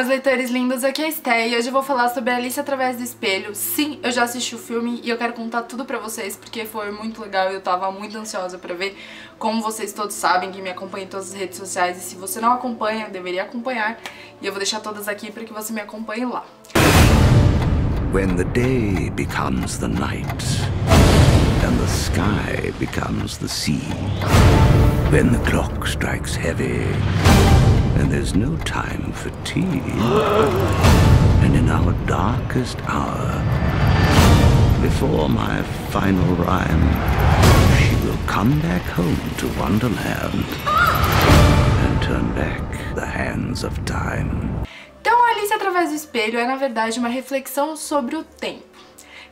meus leitores lindos, aqui é a Steh e hoje eu vou falar sobre Alice Através do Espelho. Sim, eu já assisti o filme e eu quero contar tudo pra vocês porque foi muito legal e eu tava muito ansiosa pra ver. Como vocês todos sabem, que me acompanha em todas as redes sociais, e se você não acompanha, deveria acompanhar, e eu vou deixar todas aqui pra que você me acompanhe lá. When the day becomes the night, and the sky becomes the sea, when the clock strikes heavy, and there's no time for tea, and in our darkest hour, before my final rhyme, she will come back home to Wonderland and turn back the hands of time. Alice Através do Espelho é, na verdade, uma reflexão sobre o tempo.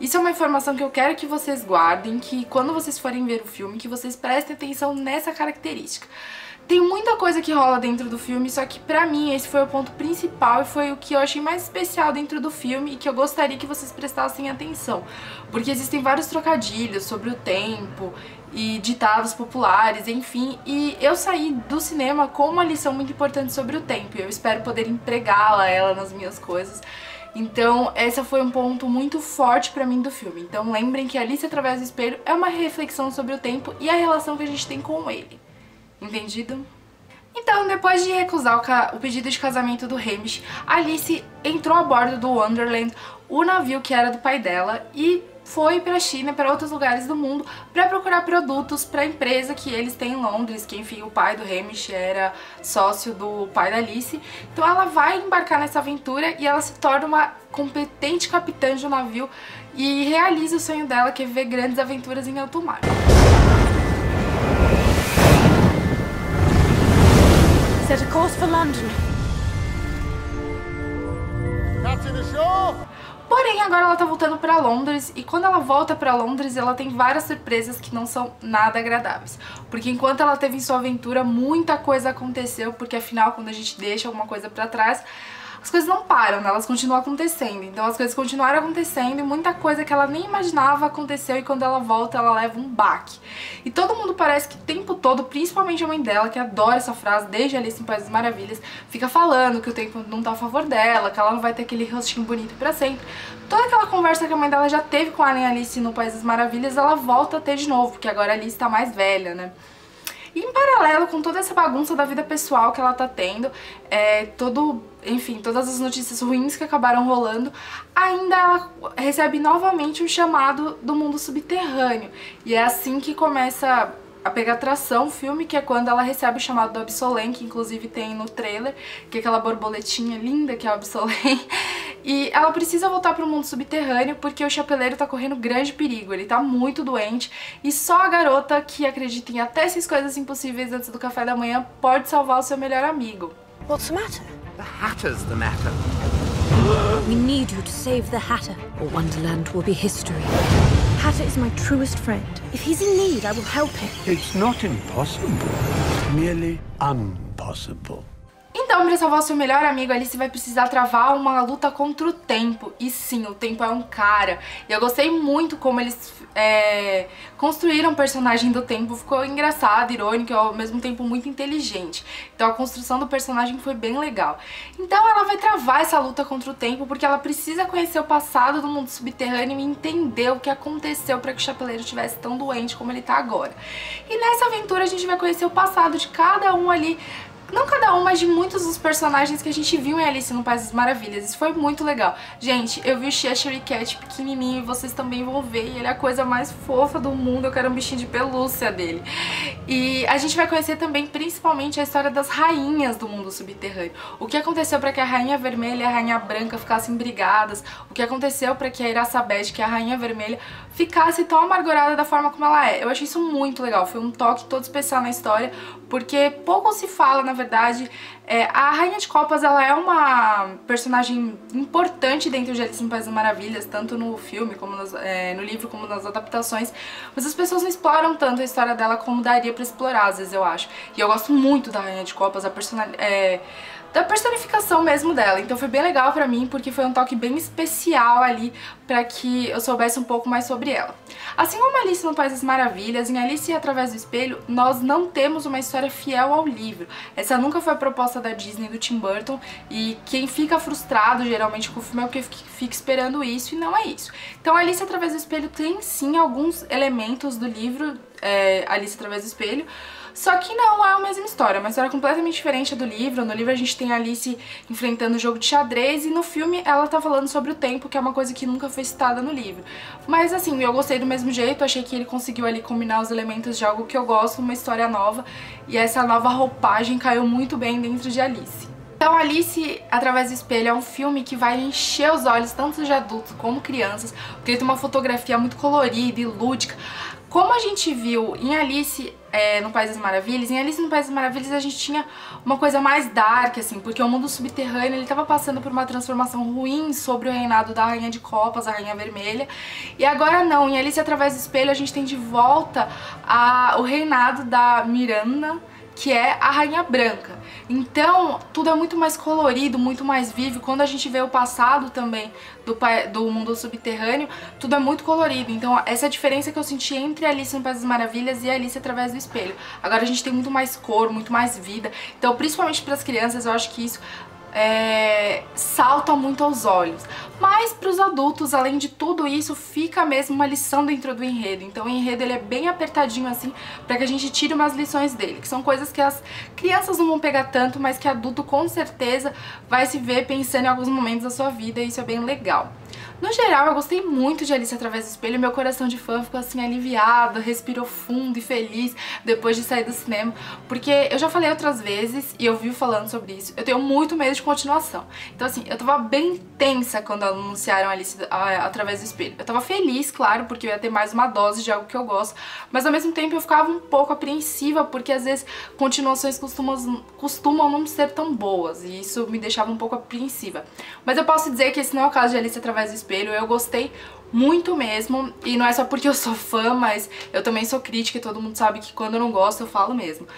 Isso é uma informação que eu quero que vocês guardem, que quando vocês forem ver o filme, que vocês prestem atenção nessa característica. Tem muita coisa que rola dentro do filme, só que pra mim esse foi o ponto principal e foi o que eu achei mais especial dentro do filme e que eu gostaria que vocês prestassem atenção. Porque existem vários trocadilhos sobre o tempo e ditados populares, enfim, e eu saí do cinema com uma lição muito importante sobre o tempo e eu espero poder empregá-la nas minhas coisas. Então, esse foi um ponto muito forte pra mim do filme. Então lembrem que Alice Através do Espelho é uma reflexão sobre o tempo e a relação que a gente tem com ele. Entendido? Então, depois de recusar o pedido de casamento do Hamish, Alice entrou a bordo do Wonderland, o navio que era do pai dela, e foi para a China, para outros lugares do mundo, para procurar produtos para a empresa que eles têm em Londres, que enfim, o pai do Hamish era sócio do pai da Alice. Então ela vai embarcar nessa aventura e ela se torna uma competente capitã de um navio e realiza o sonho dela, que é viver grandes aventuras em alto mar. Set a course for London. Captain ashore! Porém, agora ela tá voltando pra Londres e quando ela volta pra Londres, ela tem várias surpresas que não são nada agradáveis. Porque enquanto ela teve em sua aventura, muita coisa aconteceu, porque afinal, quando a gente deixa alguma coisa pra trás, as coisas não param, né? Elas continuam acontecendo. Então as coisas continuaram acontecendo e muita coisa que ela nem imaginava aconteceu e quando ela volta, ela leva um baque. E todo mundo parece que o tempo todo, principalmente a mãe dela, que adora essa frase, desde Alice no País das Maravilhas, fica falando que o tempo não tá a favor dela, que ela não vai ter aquele rostinho bonito pra sempre. Toda aquela conversa que a mãe dela já teve com a Alice no País das Maravilhas, ela volta a ter de novo, porque agora a Alice tá mais velha, né? E em paralelo com toda essa bagunça da vida pessoal que ela tá tendo, enfim, todas as notícias ruins que acabaram rolando, ainda ela recebe novamente um chamado do mundo subterrâneo. E é assim que começa a pegar atração o filme, que é quando ela recebe o chamado do Absolem, que inclusive tem no trailer, que é aquela borboletinha linda que é o Absolem. E ela precisa voltar pro mundo subterrâneo porque o chapeleiro tá correndo grande perigo, ele tá muito doente e só a garota que acredita em até essas coisas impossíveis antes do café da manhã pode salvar o seu melhor amigo. What's the matter? The Hatter's the matter. We need you to save the Hatter, or Wonderland will be history. Hatter is my truest friend. If he's in need, I will help him. It's not impossible, merely unpossible. Então, para salvar o seu melhor amigo, Alice vai precisar travar uma luta contra o tempo. E sim, o tempo é um cara. E eu gostei muito como eles construíram o personagem do tempo. Ficou engraçado, irônico e ao mesmo tempo muito inteligente. Então a construção do personagem foi bem legal. Então ela vai travar essa luta contra o tempo porque ela precisa conhecer o passado do mundo subterrâneo e entender o que aconteceu para que o chapeleiro estivesse tão doente como ele tá agora. E nessa aventura a gente vai conhecer o passado de cada um ali. Não cada um, mas de muitos dos personagens que a gente viu em Alice no País das Maravilhas. Isso foi muito legal. Gente, eu vi o Cheshire Cat pequenininho e vocês também vão ver. E ele é a coisa mais fofa do mundo. Eu quero um bichinho de pelúcia dele. E a gente vai conhecer também, principalmente, a história das rainhas do mundo subterrâneo. O que aconteceu para que a Rainha Vermelha e a Rainha Branca ficassem brigadas. O que aconteceu para que a Irasabete, que é a Rainha Vermelha, ficasse tão amargurada da forma como ela é. Eu achei isso muito legal. Foi um toque todo especial na história, porque pouco se fala, na verdade, a Rainha de Copas, ela é uma personagem importante dentro de Alice no País das Maravilhas, tanto no filme, como no livro, como nas adaptações, mas as pessoas não exploram tanto a história dela como daria pra explorar, às vezes, eu acho. E eu gosto muito da Rainha de Copas, a personalidade da personificação mesmo dela. Então foi bem legal pra mim, porque foi um toque bem especial ali pra que eu soubesse um pouco mais sobre ela. Assim como Alice no País das Maravilhas, em Alice Através do Espelho, nós não temos uma história fiel ao livro. Essa nunca foi a proposta da Disney, do Tim Burton, e quem fica frustrado geralmente com o filme é o que fica esperando isso, e não é isso. Então Alice Através do Espelho tem sim alguns elementos do livro Alice Através do Espelho, só que não é a mesma história, uma história completamente diferente do livro. No livro a gente tem a Alice enfrentando o jogo de xadrez e no filme ela tá falando sobre o tempo, que é uma coisa que nunca foi citada no livro. Mas assim, eu gostei do mesmo jeito, achei que ele conseguiu ali combinar os elementos de algo que eu gosto, uma história nova, e essa nova roupagem caiu muito bem dentro de Alice. Então Alice Através do Espelho é um filme que vai encher os olhos tanto de adultos como crianças, porque ele tem uma fotografia muito colorida e lúdica. Como a gente viu em Alice no País das Maravilhas, em Alice no País das Maravilhas a gente tinha uma coisa mais dark, assim, porque o mundo subterrâneo ele estava passando por uma transformação ruim sobre o reinado da Rainha de Copas, a Rainha Vermelha, e agora não, em Alice Através do Espelho a gente tem de volta o reinado da Mirana, que é a Rainha Branca. Então, tudo é muito mais colorido, muito mais vivo. Quando a gente vê o passado também do mundo subterrâneo, tudo é muito colorido. Então, essa é a diferença que eu senti entre Alice no País das Maravilhas e Alice Através do Espelho. Agora a gente tem muito mais cor, muito mais vida. Então, principalmente para as crianças, eu acho que isso salta muito aos olhos. Mas para os adultos, além de tudo isso, fica mesmo uma lição dentro do enredo. Então o enredo ele é bem apertadinho assim, para que a gente tire umas lições dele, que são coisas que as crianças não vão pegar tanto, mas que adulto com certeza vai se ver pensando em alguns momentos da sua vida, e isso é bem legal. No geral, eu gostei muito de Alice Através do Espelho, meu coração de fã ficou assim aliviado, respirou fundo e feliz depois de sair do cinema, porque eu já falei outras vezes e eu vivo falando sobre isso, eu tenho muito medo de continuação. Então assim, eu tava bem tensa quando anunciaram Alice Através do Espelho. Eu tava feliz, claro, porque eu ia ter mais uma dose de algo que eu gosto, mas ao mesmo tempo eu ficava um pouco apreensiva, porque às vezes continuações costumam não ser tão boas, e isso me deixava um pouco apreensiva. Mas eu posso dizer que esse não é o caso de Alice Através do Espelho. Eu gostei muito mesmo, e não é só porque eu sou fã, mas eu também sou crítica e todo mundo sabe que quando eu não gosto eu falo mesmo.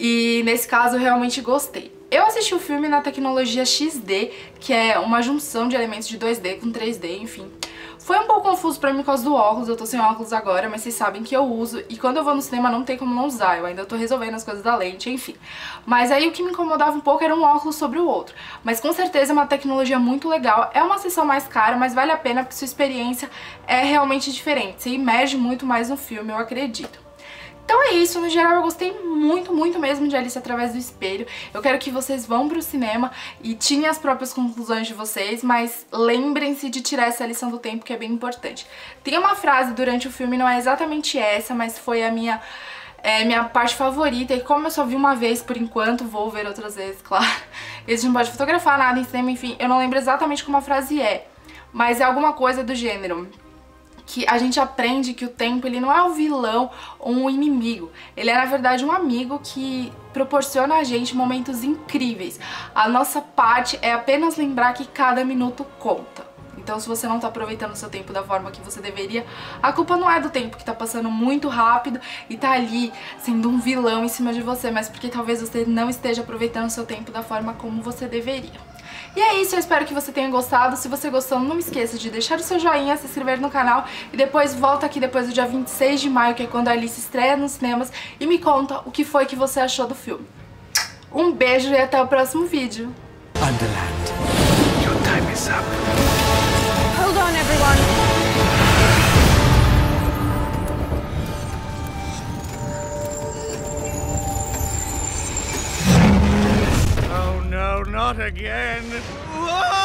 E nesse caso eu realmente gostei. Eu assisti o filme na tecnologia XD, que é uma junção de elementos de 2D com 3D, enfim. Foi um pouco confuso pra mim por causa do óculos, eu tô sem óculos agora, mas vocês sabem que eu uso, e quando eu vou no cinema não tem como não usar, eu ainda tô resolvendo as coisas da lente, enfim. Mas aí o que me incomodava um pouco era um óculos sobre o outro. Mas com certeza é uma tecnologia muito legal, é uma sessão mais cara, mas vale a pena porque sua experiência é realmente diferente, você imerge muito mais no filme, eu acredito. Então é isso, no geral eu gostei muito, muito mesmo de Alice Através do Espelho. Eu quero que vocês vão pro cinema e tirem as próprias conclusões de vocês, mas lembrem-se de tirar essa lição do tempo, que é bem importante. Tem uma frase durante o filme, não é exatamente essa, mas foi a minha parte favorita, e como eu só vi uma vez por enquanto, vou ver outras vezes, claro. Eles não podem fotografar nada em cinema, enfim, eu não lembro exatamente como a frase é, mas é alguma coisa do gênero, que a gente aprende que o tempo ele não é um vilão ou um inimigo, ele é na verdade um amigo que proporciona a gente momentos incríveis. A nossa parte é apenas lembrar que cada minuto conta. Então se você não tá aproveitando o seu tempo da forma que você deveria, a culpa não é do tempo que tá passando muito rápido e tá ali sendo um vilão em cima de você, mas porque talvez você não esteja aproveitando o seu tempo da forma como você deveria. E é isso, eu espero que você tenha gostado. Se você gostou, não esqueça de deixar o seu joinha, se inscrever no canal e depois volta aqui depois do dia 26 de maio, que é quando a Alice estreia nos cinemas, e me conta o que foi que você achou do filme. Um beijo e até o próximo vídeo. Wonderland, your time is up. Hold on, everyone. Not again! Whoa!